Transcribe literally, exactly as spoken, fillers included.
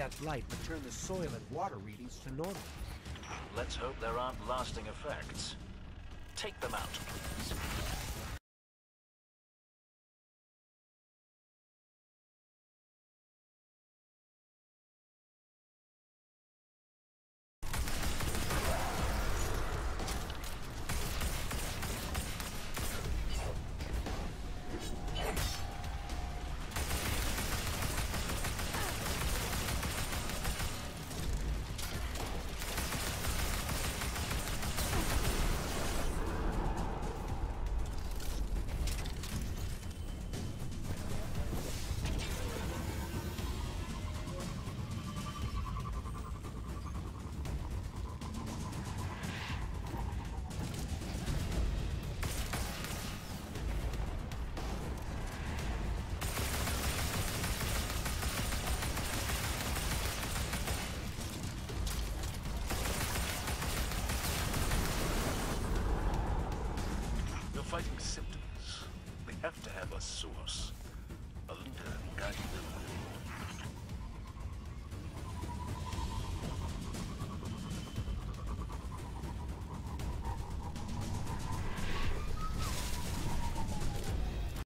that blight return the soil and water readings to normal. Let's hope there aren't lasting effects. Take them out, please. Fighting symptoms. We have to have a source.